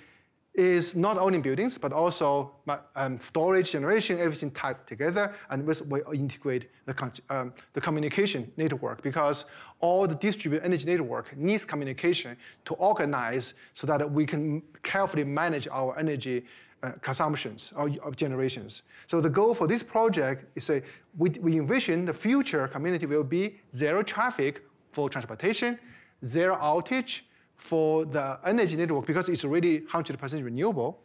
is not only buildings, but also my, um, storage, generation, everything tied together, and we integrate the, um, the communication network, because all the distributed energy network needs communication to organize so that we can carefully manage our energy uh, consumptions or, or generations. So the goal for this project is a, we, we envision the future community will be zero traffic for transportation, zero outage, for the energy network, because it's already one hundred percent renewable,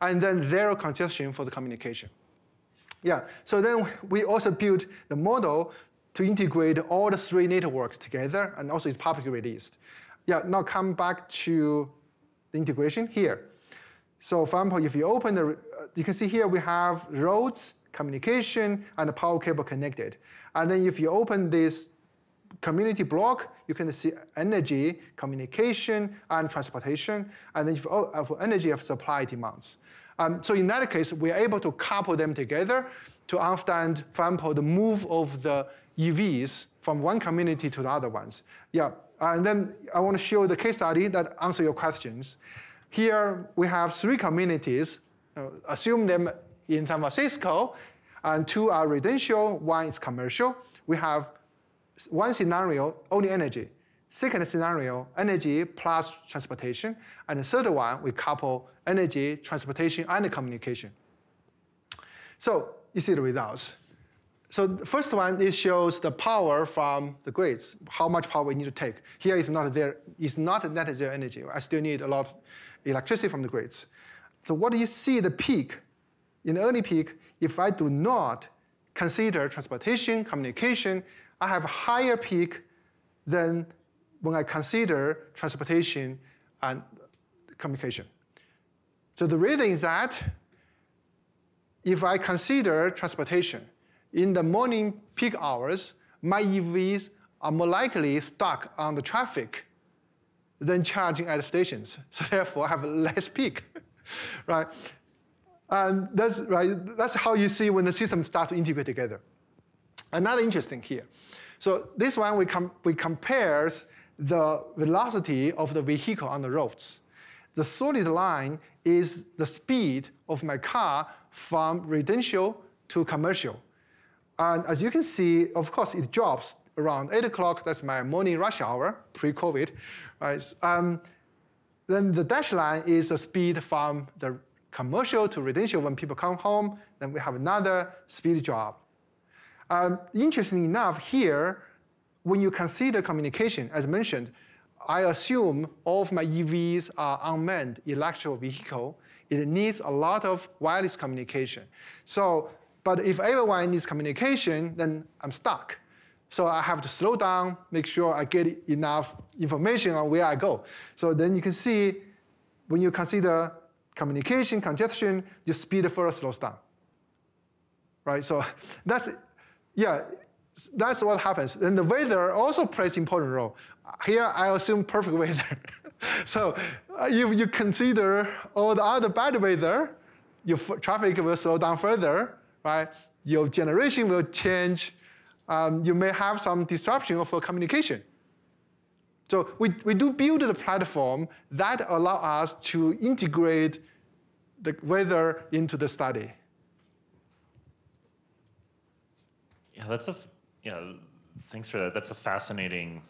and then zero congestion for the communication. Yeah, so then we also built the model to integrate all the three networks together, and also it's publicly released. Yeah, now come back to the integration here. So for example, if you open the, you can see here we have roads, communication, and the power cable connected. And then if you open this community block, you can see energy, communication, and transportation. And then for energy, you have supply demands. Um, so in that case, we are able to couple them together to understand, for example, the move of the E Vs from one community to the other ones. Yeah, and then I want to show the case study that answers your questions. Here we have three communities, uh, assume them in San Francisco, and two are residential, one is commercial. We have one scenario, only energy. Second scenario, energy plus transportation. And the third one, we couple energy, transportation, and communication. So you see the results. So the first one, it shows the power from the grids, how much power we need to take. Here is not there, it's not net zero energy. I still need a lot of electricity from the grids. So what do you see the peak? In the early peak, if I do not consider transportation, communication, I have a higher peak than when I consider transportation and communication. So the reason is that if I consider transportation, in the morning peak hours, my E Vs are more likely stuck on the traffic than charging at stations. So therefore, I have less peak, right? And that's, right, that's how you see when the systems start to integrate together. Another interesting here. So this one, we, com we compare the velocity of the vehicle on the roads. The solid line is the speed of my car from residential to commercial. And as you can see, of course, it drops around eight o'clock. That's my morning rush hour, pre-COVID. Right? Um, then the dashed line is the speed from the commercial to residential when people come home. Then we have another speed drop. Um, interestingly enough, here, when you consider communication, as mentioned, I assume all of my E Vs are unmanned electrical vehicle. It needs a lot of wireless communication. So, but if everyone needs communication, then I'm stuck. So I have to slow down, make sure I get enough information on where I go. So then you can see, when you consider communication, congestion, your speed further slows down. Right? So that's Yeah, that's what happens. And the weather also plays an important role. Here, I assume perfect weather. So if you consider all the other bad weather, your traffic will slow down further, right? Your generation will change. Um, you may have some disruption of communication. So we, we do build the platform that allows us to integrate the weather into the study. Yeah, that's a yeah. Thanks for that. That's a fascinating,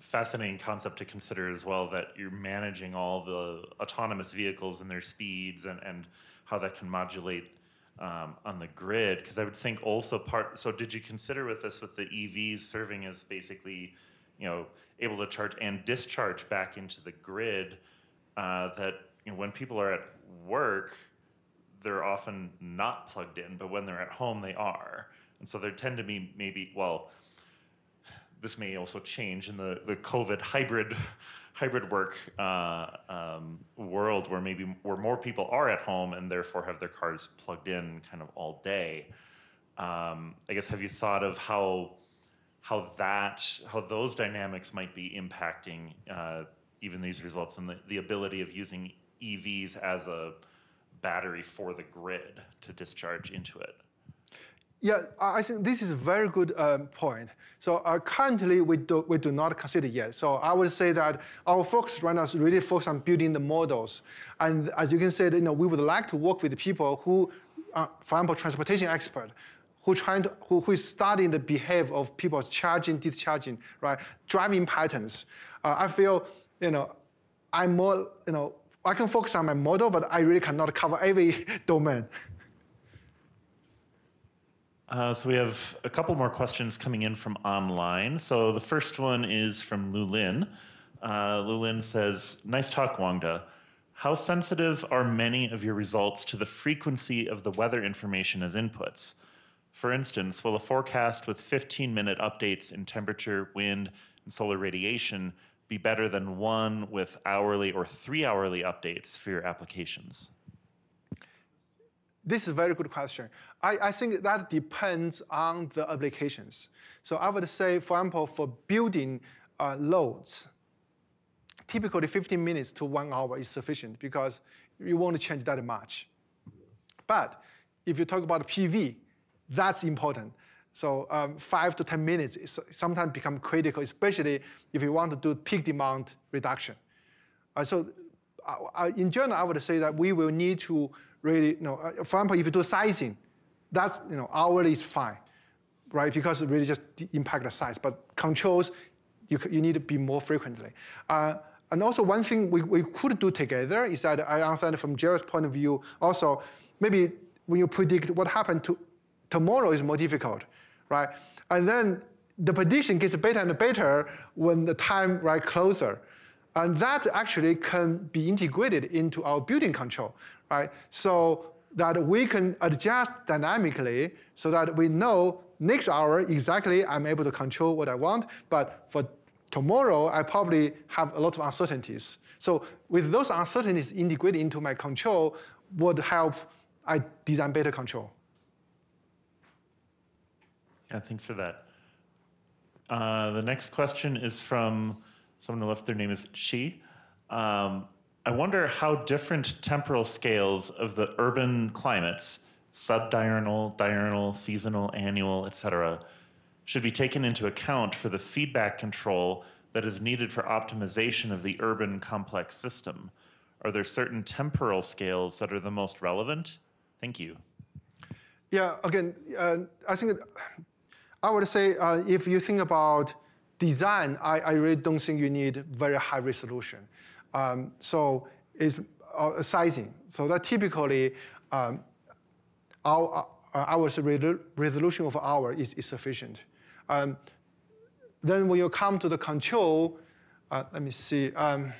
fascinating concept to consider as well. That you're managing all the autonomous vehicles and their speeds, and and how that can modulate um, on the grid. Because I would think also part. So did you consider with this with the E Vs serving as basically, you know, able to charge and discharge back into the grid? Uh, that you know, when people are at work, they're often not plugged in, but when they're at home, they are. And so there tend to be maybe, well, this may also change in the, the COVID hybrid hybrid work uh, um, world where maybe where more people are at home and therefore have their cars plugged in kind of all day. Um, I guess, have you thought of how how that how those dynamics might be impacting uh, even these results and the, the ability of using E Vs as a battery for the grid to discharge into it? Yeah, I think this is a very good um, point. So uh, currently, we do, we do not consider yet. So I would say that our focus right now is really focused on building the models. And as you can say, you know, we would like to work with people who are, for example, transportation experts, who, trying to, who, who is studying the behavior of people charging, discharging, right? Driving patterns. Uh, I feel, you know, I'm more, you know, I can focus on my model, but I really cannot cover every domain. Uh, so we have a couple more questions coming in from online. So the first one is from Lu Lin. Uh, Lu Lin says, nice talk, Wangda. How sensitive are many of your results to the frequency of the weather information as inputs? For instance, will a forecast with fifteen minute updates in temperature, wind, and solar radiation be better than one with hourly or three hourly updates for your applications? This is a very good question. I, I think that depends on the applications. So I would say, for example, for building uh, loads, typically fifteen minutes to one hour is sufficient because you won't change that much. But if you talk about P V, that's important. So um, five to ten minutes is sometimes become critical, especially if you want to do peak demand reduction. Uh, so uh, uh, in general, I would say that we will need to really, you know, uh, for example, if you do sizing, that's, you know, hourly is fine, right? Because it really just impact the size, but controls, you, you need to be more frequently. Uh, and also one thing we, we could do together is that I understand from Jared's point of view, also maybe when you predict what happened to tomorrow is more difficult, right? And then the prediction gets better and better when the time, right, closer. And that actually can be integrated into our building control, right? So that we can adjust dynamically so that we know next hour exactly I'm able to control what I want, but for tomorrow I probably have a lot of uncertainties. So with those uncertainties integrated into my control would help I design better control. Yeah, thanks for that. Uh, the next question is from someone who left their name is Shi. Um, I wonder how different temporal scales of the urban climates, sub-diurnal, diurnal, seasonal, annual, et cetera, should be taken into account for the feedback control that is needed for optimization of the urban complex system. Are there certain temporal scales that are the most relevant? Thank you. Yeah, again, uh, I think I would say uh, if you think about design, I, I really don't think you need very high resolution. Um, so it's uh, sizing. So that typically um, our, our resolution of hour is, is sufficient. Um, then when you come to the control, uh, let me see. Um,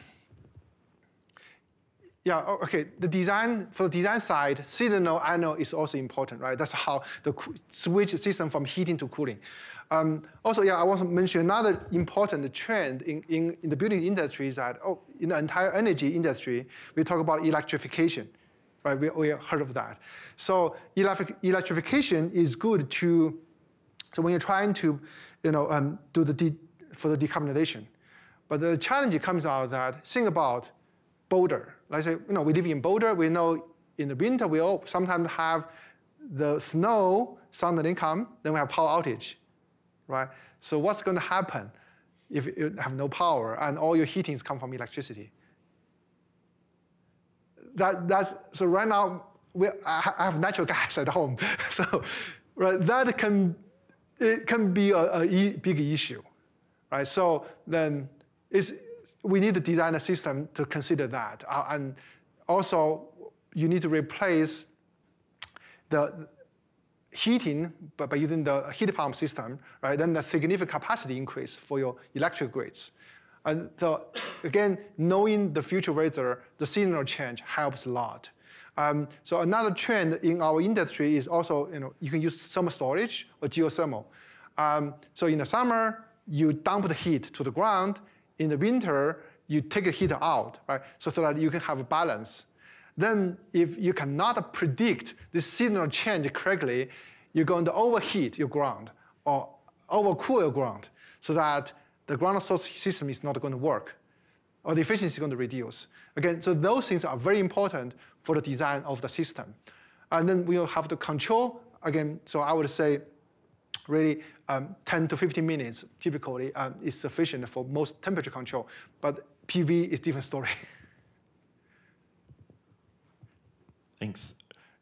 Yeah, okay, the design, for the design side, seasonal annual is also important, right? That's how the switch system from heating to cooling. Um, also, yeah, I want to mention another important trend in, in, in the building industry is that, oh, in the entire energy industry, we talk about electrification, right? We, we heard of that. So electric, electrification is good to, so when you're trying to, you know, um, do the, de, for the decarbonization. But the challenge comes out that, think about Boulder. Let's say, you know, we live in Boulder, we know in the winter we all sometimes have the snow, sun doesn't come, then we have power outage, right? So what's going to happen if you have no power and all your heatings come from electricity? That, that's, so right now, we, I have natural gas at home. So right, that can, it can be a, a big issue, right? So then it's, we need to design a system to consider that. Uh, and also, you need to replace the heating but by using the heat pump system, right? Then the significant capacity increase for your electric grids. And so, again, knowing the future weather, the seasonal change helps a lot. Um, so another trend in our industry is also, you know, you can use thermal storage or geothermal. Um, so in the summer, you dump the heat to the ground. In the winter, you take the heat out, right? So, so that you can have a balance. Then if you cannot predict this seasonal change correctly, you're going to overheat your ground or overcool your ground so that the ground source system is not going to work or the efficiency is going to reduce. Again, so those things are very important for the design of the system. And then we'll have to control, again, so I would say really Um, ten to fifteen minutes typically um, is sufficient for most temperature control, but P V is a different story. Thanks.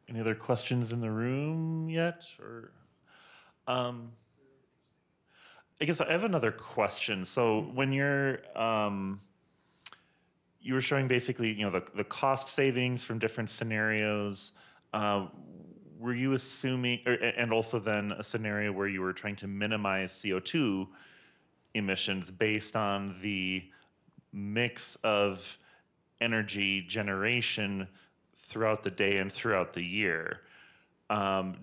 Any other questions in the room yet? Or, um, I guess I have another question. So when you're, um, you were showing basically, you know, the, the cost savings from different scenarios, uh, were you assuming, or, and also then a scenario where you were trying to minimize C O two emissions based on the mix of energy generation throughout the day and throughout the year? Um,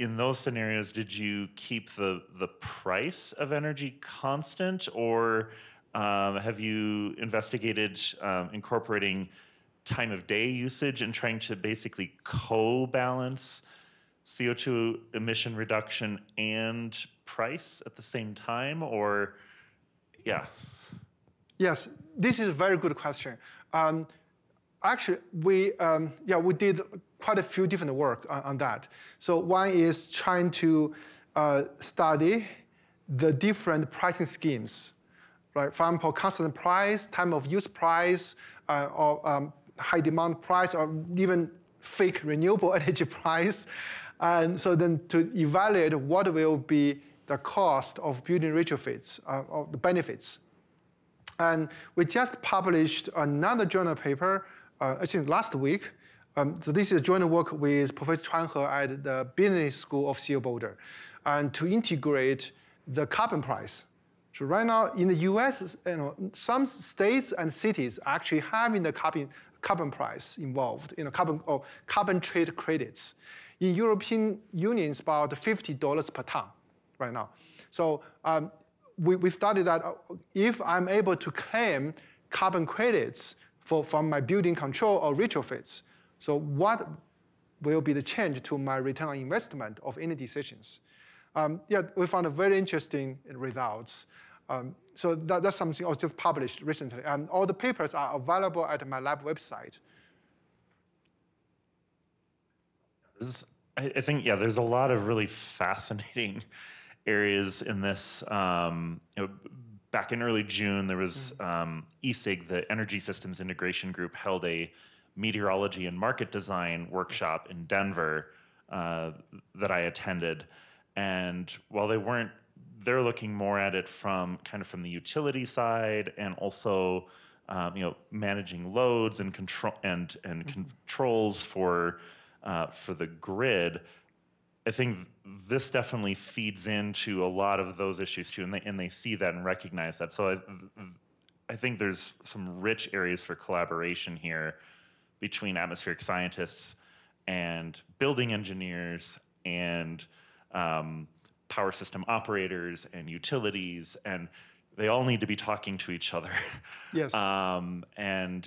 in those scenarios, did you keep the, the price of energy constant, or um, have you investigated um, incorporating time of day usage and trying to basically co-balance C O two emission reduction and price at the same time, or, yeah? Yes, this is a very good question. Um, actually, we, um, yeah, we did quite a few different work on, on that. So one is trying to uh, study the different pricing schemes, right? For example, constant price, time of use price, uh, or um, high demand price, or even fake renewable energy price. And so then to evaluate what will be the cost of building retrofits, uh, or the benefits. And we just published another journal paper, uh, I think last week. Um, so this is a joint work with Professor Chuan He at the Business School of C U Boulder, and to integrate the carbon price. So right now in the U S, you know, some states and cities are actually having the carbon carbon price involved, you know, carbon or carbon trade credits. In European Union, it's about fifty dollars per ton right now. So um, we, we studied that if I'm able to claim carbon credits for from my building control or retrofits, so what will be the change to my return on investment of any decisions? Um, yeah, we found a very interesting results. Um, so that, that's something I was just published recently. And all the papers are available at my lab website. I think, yeah, there's a lot of really fascinating areas in this. Um, you know, back in early June, there was um, E SIG, the Energy Systems Integration Group, held a meteorology and market design workshop in Denver uh, that I attended. And while they weren't, they're looking more at it from kind of from the utility side, and also, um, you know, managing loads and control and and mm-hmm. controls for uh, for the grid. I think this definitely feeds into a lot of those issues too, and they and they see that and recognize that. So I, I think there's some rich areas for collaboration here between atmospheric scientists and building engineers and Um, power system operators and utilities, and they all need to be talking to each other. Yes. Um, and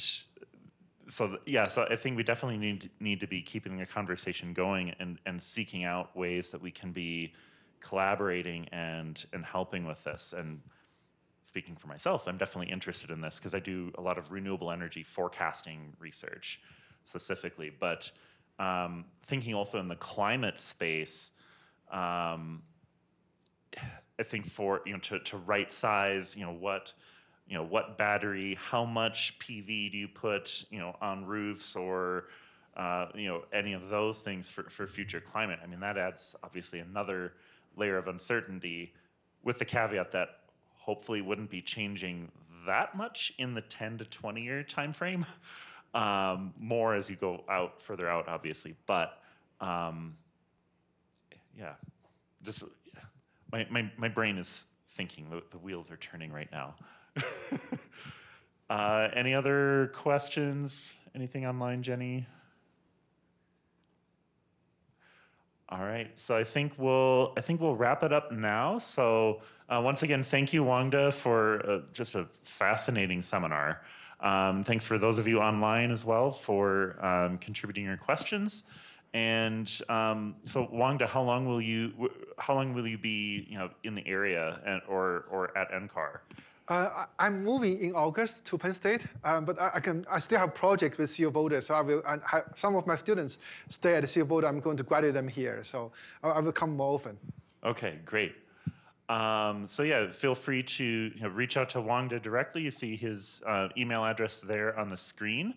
so, yeah, so I think we definitely need, need to be keeping the conversation going and, and seeking out ways that we can be collaborating and, and helping with this. And speaking for myself, I'm definitely interested in this because I do a lot of renewable energy forecasting research specifically. But um, thinking also in the climate space, Um, I think for, you know, to, to right size, you know, what, you know, what battery, how much P V do you put, you know, on roofs or, uh, you know, any of those things for, for future climate. I mean, that adds obviously another layer of uncertainty, with the caveat that hopefully wouldn't be changing that much in the ten to twenty year time frame, um, more as you go out further out, obviously. But, um, yeah, just my, my, my brain is thinking, the, the wheels are turning right now. uh, any other questions? Anything online, Jenny? All right, so I think we'll, I think we'll wrap it up now. So uh, once again, thank you, Wangda, for uh, just a fascinating seminar. Um, thanks for those of you online as well for um, contributing your questions. And um, so, Wangda, how long will you how long will you be you know in the area and, or or at N C A R? Uh, I'm moving in August to Penn State, um, but I, I can I still have projects with C U Boulder, so I will. I have some of my students stay at C U Boulder. I'm going to graduate them here, so I, I will come more often. Okay, great. Um, so yeah, feel free to you know, reach out to Wangda directly. You see his uh, email address there on the screen.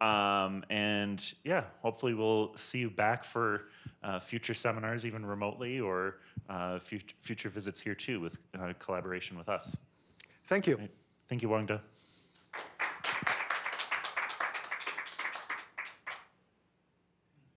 Um, and yeah, hopefully we'll see you back for uh, future seminars, even remotely, or uh, future, future visits here too with uh, collaboration with us. Thank you. Right. Thank you, Wangda.